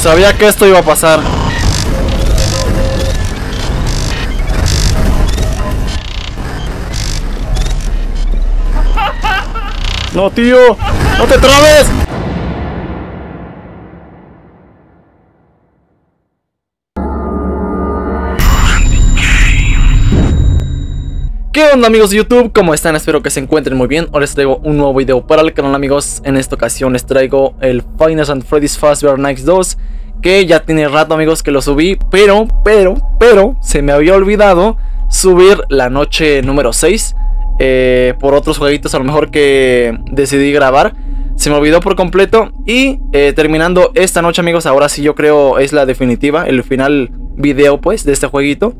Sabía que esto iba a pasar. No, tío, no te trabes. ¿Qué onda, amigos de YouTube? ¿Cómo están? Espero que se encuentren muy bien. Ahora les traigo un nuevo video para el canal, amigos. En esta ocasión les traigo el Fnaf and Freddy's Fazbear Nights 2, que ya tiene rato, amigos, que lo subí, pero se me había olvidado subir la noche número 6. Por otros jueguitos a lo mejor que decidí grabar, se me olvidó por completo. Y terminando esta noche, amigos, ahora sí yo creo es la definitiva, el final video pues de este jueguito.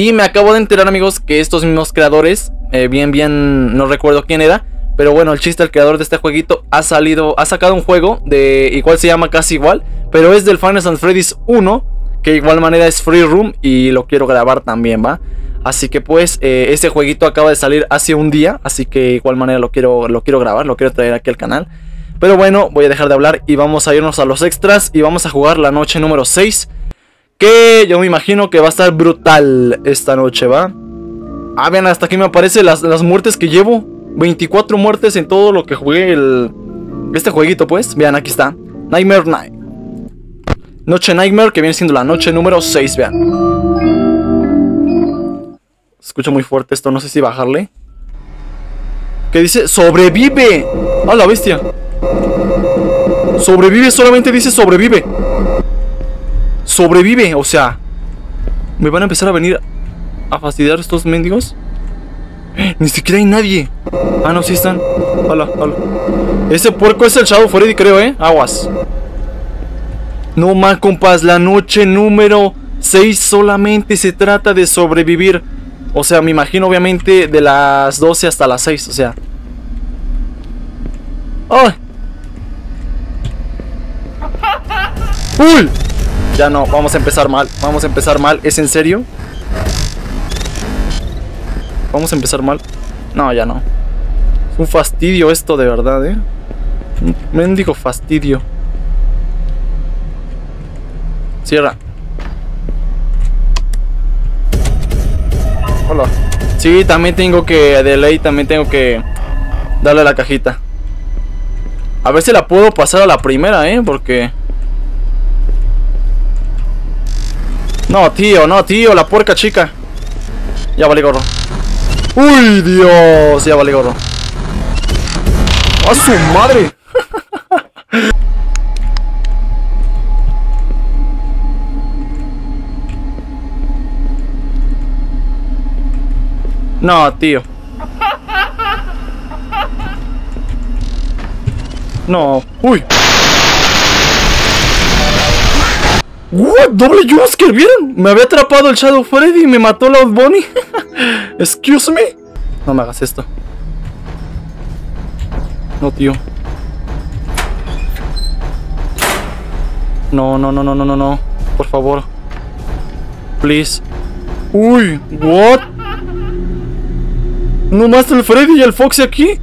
Y me acabo de enterar, amigos, que estos mismos creadores, no recuerdo quién era, pero bueno, el chiste, el creador de este jueguito ha sacado un juego de igual, se llama casi igual, pero es del Fnaf and Freddy's 1, que de igual manera es Free Room, y lo quiero grabar también, ¿va? Así que pues este jueguito acaba de salir hace un día, así que de igual manera lo quiero grabar, lo quiero traer aquí al canal. Pero bueno, voy a dejar de hablar y vamos a irnos a los extras y vamos a jugar la noche número 6, que yo me imagino que va a estar brutal esta noche, ¿va? Ah, vean, hasta aquí me aparecen las muertes que llevo, 24 muertes en todo lo que jugué este jueguito pues. Vean, aquí está, Nightmare Night, Noche Nightmare, que viene siendo la noche número 6, vean. Escucho muy fuerte esto, no sé si bajarle. ¿Qué dice? ¡Sobrevive! ¡A la bestia! ¡Sobrevive! Solamente dice sobrevive. ¡Sobrevive! O sea, ¿me van a empezar a venir a fastidiar estos mendigos? ¡Eh! ¡Ni siquiera hay nadie! Ah, no, sí están. ¡Hala, hala! Ese puerco es el Shadow Freddy, creo, ¿eh? Aguas. No mal, compas. La noche número 6 solamente se trata de sobrevivir. O sea, me imagino obviamente de las 12 hasta las 6, o sea. ¡Ay! ¡Uy! Ya no, vamos a empezar mal. Vamos a empezar mal, ¿es en serio? Vamos a empezar mal. No, ya no. Es un fastidio esto de verdad, ¿eh? Un mendigo fastidio. Cierra. Hola. Sí, también tengo que, de ley, también tengo que darle a la cajita. A ver si la puedo pasar a la primera, porque... No, tío, no, tío, la puerca chica. Ya vale gorro. ¡Uy, Dios! Ya vale gorro. ¡A su madre! No, tío. No. ¡Uy! ¡What! ¡Doble jumpscare! ¿Vieron? Me había atrapado el Shadow Freddy y me mató la Old Bonnie. Excuse me. No me hagas esto. No, tío. No, no, no, no, no, no, no. Por favor. Please. ¡Uy! ¿What? ¿No más el Freddy y el Foxy aquí?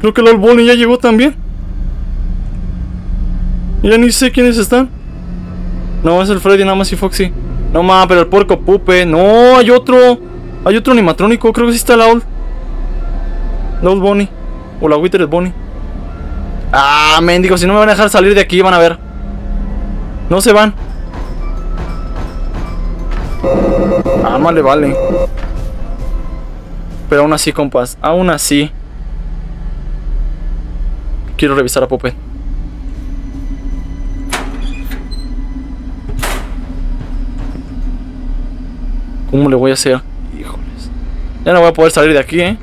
Creo que el Old Bonnie ya llegó también. Ya ni sé quiénes están. No, es el Freddy nada más y Foxy. No más, pero el puerco Pupe. No, hay otro. Hay otro animatrónico. Creo que sí está la Old Bonnie. O la Withered Bonnie. Ah, mendigo. Si no me van a dejar salir de aquí, van a ver. No se van. Ah, más le vale. Pero aún así, compas, aún así quiero revisar a Puppet. ¿Cómo le voy a hacer? Híjoles. Ya no voy a poder salir de aquí, ¿eh?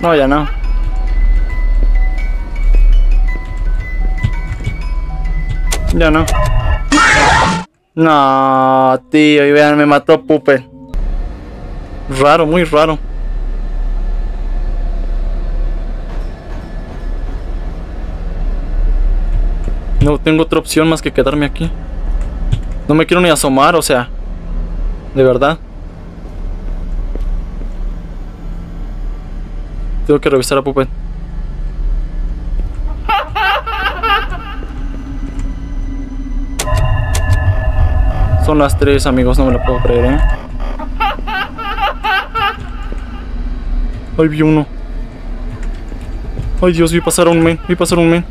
No, ya no. Ya no. No, tío, y vean, me mató Puppet. Raro, muy raro. No tengo otra opción más que quedarme aquí. No me quiero ni asomar, o sea, de verdad. Tengo que revisar a Puppet. Son las 3, amigos, no me lo puedo creer, ¿eh? Ahí vi uno. Ay, Dios, vi pasar un men.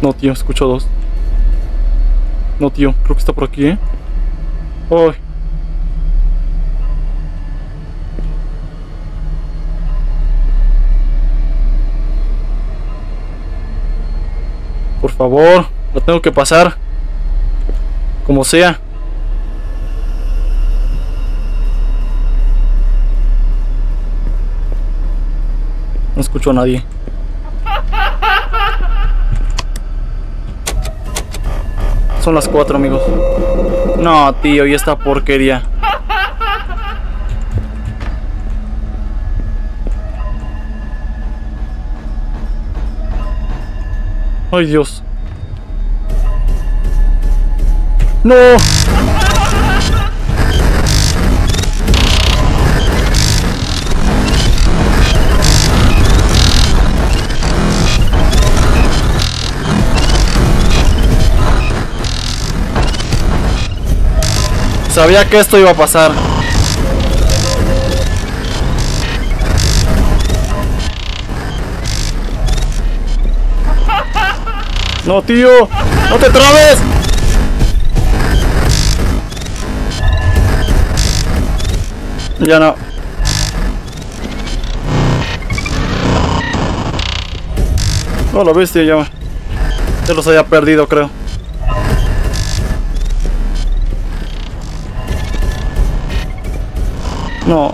No, tío, escucho dos. No, tío, creo que está por aquí, ¿eh? Ay. Por favor, lo tengo que pasar. Como sea. No escucho a nadie. Son las 4, amigos. No, tío, y esta porquería. Ay, Dios. No. Sabía que esto iba a pasar. No, tío, no te trabes. Ya no. No, la bestia ya. Se los había perdido, creo. No.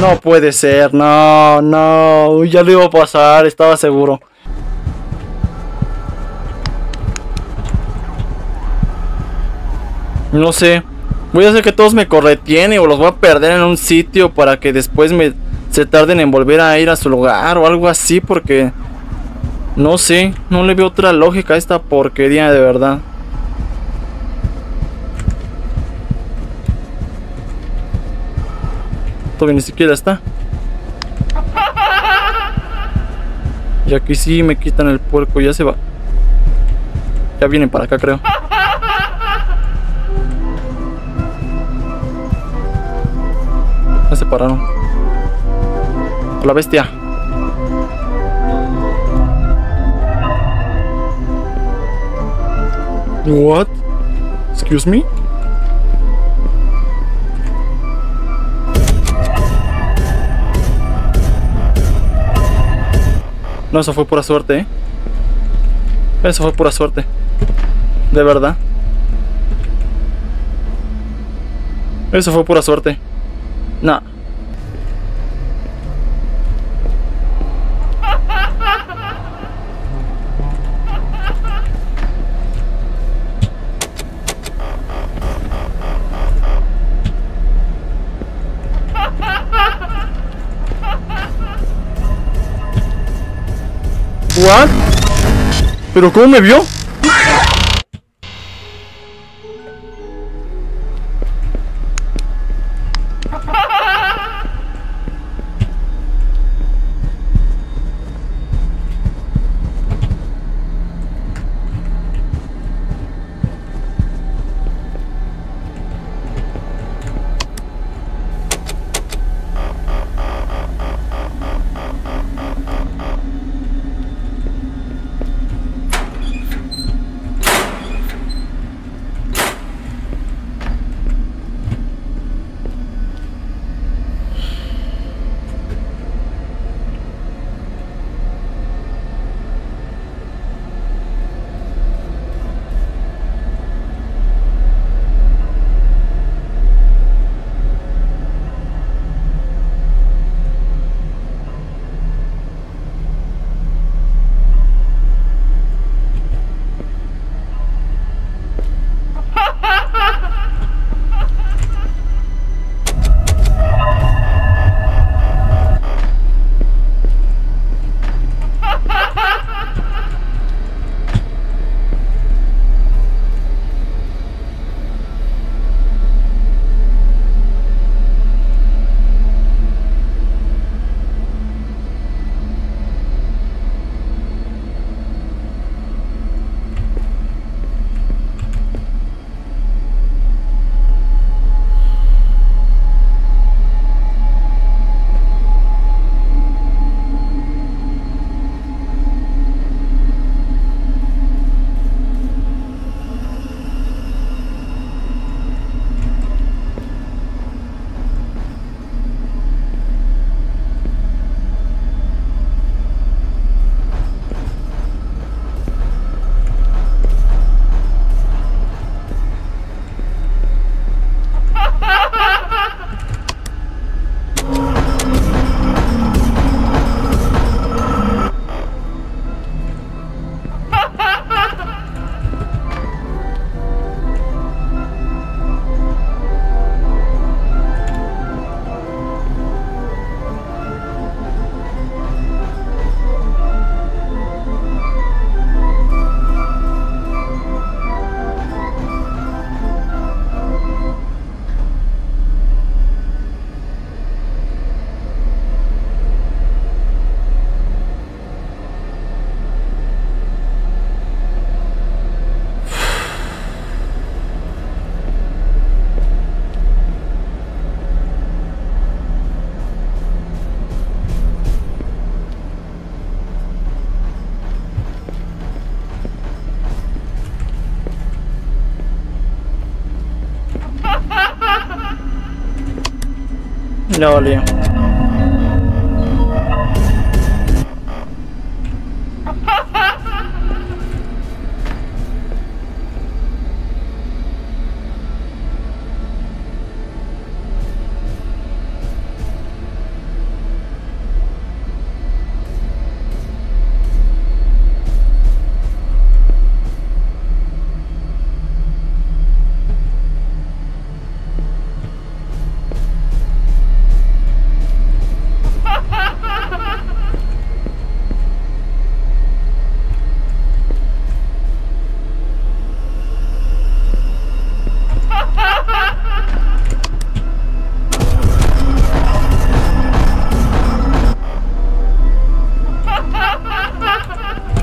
No puede ser, no, no, ya lo iba a pasar, estaba seguro. No sé, voy a hacer que todos me corretienen o los voy a perder en un sitio para que después se tarden en volver a ir a su lugar o algo así, porque no sé, no le veo otra lógica a esta porquería, de verdad. Todavía ni siquiera está. Y aquí sí me quitan el puerco. Ya se va. Ya vienen para acá, creo. Ya se pararon. La bestia. What? Excuse me. No, eso fue pura suerte, ¿eh? Eso fue pura suerte. De verdad. Eso fue pura suerte. Nah. ¿What? ¿Pero cómo me vio? La olía.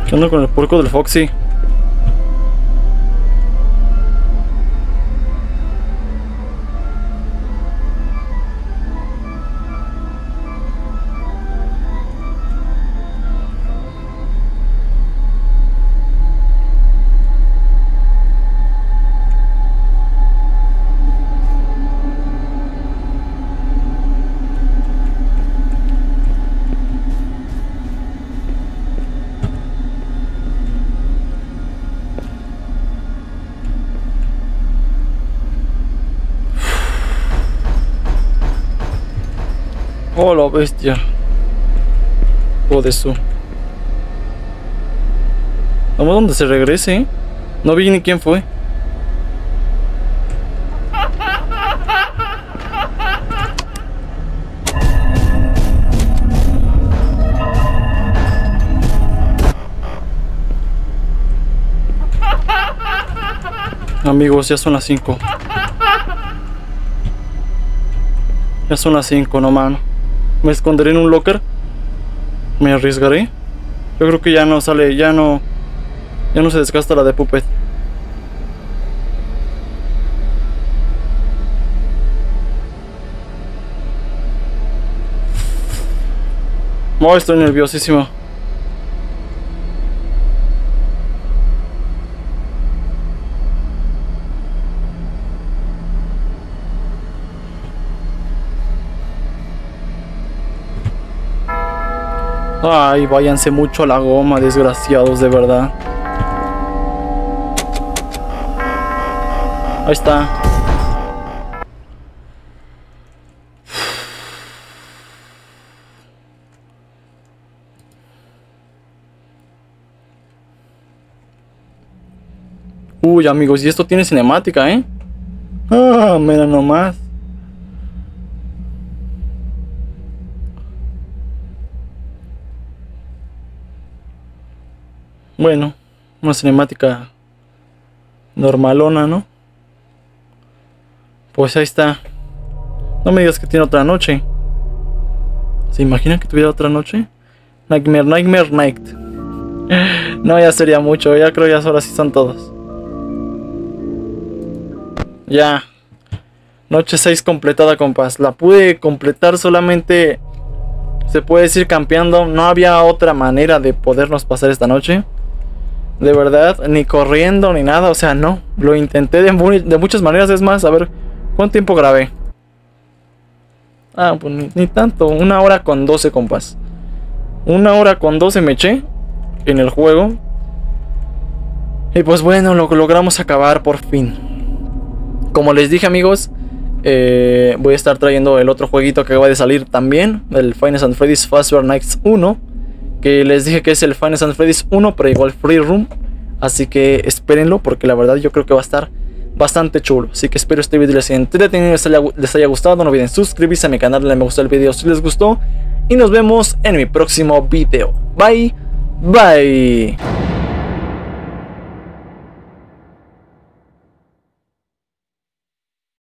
¿Qué onda con el porco del Foxy? Oh, la bestia. Joder, eso. Vamos donde se regrese, ¿eh? No vi ni quién fue. Amigos, ya son las 5. Ya son las 5, no mano. Me esconderé en un locker. Me arriesgaré. Yo creo que ya no sale, ya no se desgasta la de Puppet. Oh, estoy nerviosísimo. Ay, váyanse mucho a la goma, desgraciados, de verdad. Ahí está. Uy, amigos, y esto tiene cinemática, ¿eh? Ah, mira nomás. Bueno, una cinemática normalona, ¿no? Pues ahí está. No me digas que tiene otra noche. ¿Se imaginan que tuviera otra noche? Nightmare, Nightmare, Night. No, ya sería mucho. Ya creo ya ahora sí son todos. Ya. Noche 6 completada, compas. La pude completar solamente... Se puede decir campeando. No había otra manera de podernos pasar esta noche. De verdad, ni corriendo ni nada, o sea, no. Lo intenté de muchas maneras, es más, a ver, ¿cuánto tiempo grabé? Ah, pues ni tanto, 1 hora con 12, compas. 1 hora con 12 me eché en el juego. Y pues bueno, lo logramos acabar por fin. Como les dije, amigos, voy a estar trayendo el otro jueguito que acaba de salir también, el Fnaf and Freddy's Fazbear Nights 1. Que les dije que es el Fnaf and Freddy's 1, pero igual Free Room. Así que espérenlo, porque la verdad yo creo que va a estar bastante chulo. Así que espero este video les haya entretenido, les haya gustado. No olviden suscribirse a mi canal, denle me gusta al video si les gustó. Y nos vemos en mi próximo video. Bye, bye.